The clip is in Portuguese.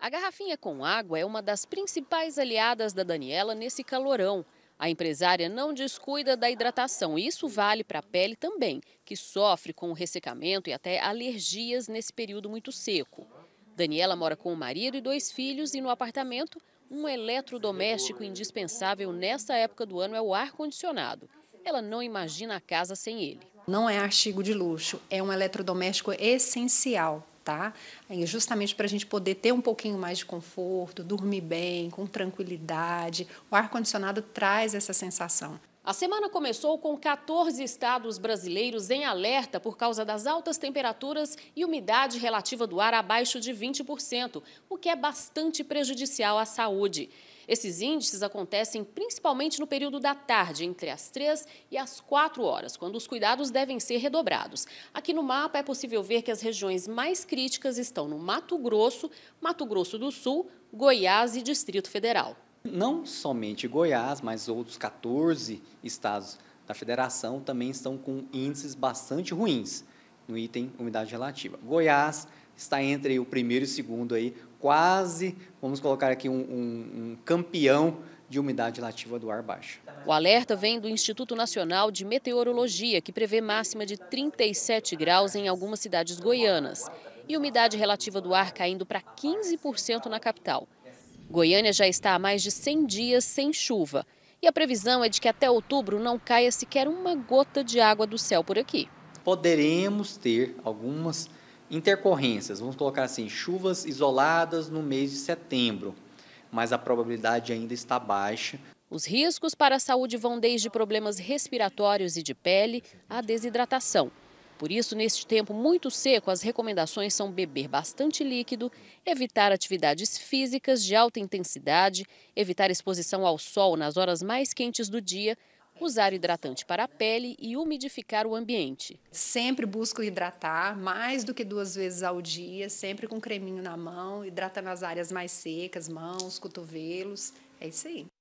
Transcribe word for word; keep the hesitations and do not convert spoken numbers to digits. A garrafinha com água é uma das principais aliadas da Daniela nesse calorão. A empresária não descuida da hidratação e isso vale para a pele também, que sofre com o ressecamento e até alergias nesse período muito seco. Daniela mora com o marido e dois filhos e no apartamento, um eletrodoméstico indispensável nessa época do ano é o ar-condicionado. Ela não imagina a casa sem ele. Não é artigo de luxo, é um eletrodoméstico essencial. Tá? Justamente para a gente poder ter um pouquinho mais de conforto, dormir bem, com tranquilidade. O ar-condicionado traz essa sensação. A semana começou com quatorze estados brasileiros em alerta por causa das altas temperaturas e umidade relativa do ar abaixo de vinte por cento, o que é bastante prejudicial à saúde. Esses índices acontecem principalmente no período da tarde, entre as três e as quatro horas, quando os cuidados devem ser redobrados. Aqui no mapa é possível ver que as regiões mais críticas estão no Mato Grosso, Mato Grosso do Sul, Goiás e Distrito Federal. Não somente Goiás, mas outros quatorze estados da federação também estão com índices bastante ruins no item umidade relativa. Goiás está entre o primeiro e o segundo aí, quase, vamos colocar aqui um, um, um campeão de umidade relativa do ar baixo. O alerta vem do Instituto Nacional de Meteorologia, que prevê máxima de trinta e sete graus em algumas cidades goianas e umidade relativa do ar caindo para quinze por cento na capital. Goiânia já está há mais de cem dias sem chuva e a previsão é de que até outubro não caia sequer uma gota de água do céu por aqui. Poderemos ter algumas intercorrências, vamos colocar assim, chuvas isoladas no mês de setembro, mas a probabilidade ainda está baixa. Os riscos para a saúde vão desde problemas respiratórios e de pele à desidratação. Por isso, neste tempo muito seco, as recomendações são beber bastante líquido, evitar atividades físicas de alta intensidade, evitar exposição ao sol nas horas mais quentes do dia, usar hidratante para a pele e umidificar o ambiente. Sempre busco hidratar mais do que duas vezes ao dia, sempre com creminho na mão, hidrata nas áreas mais secas, mãos, cotovelos, é isso aí.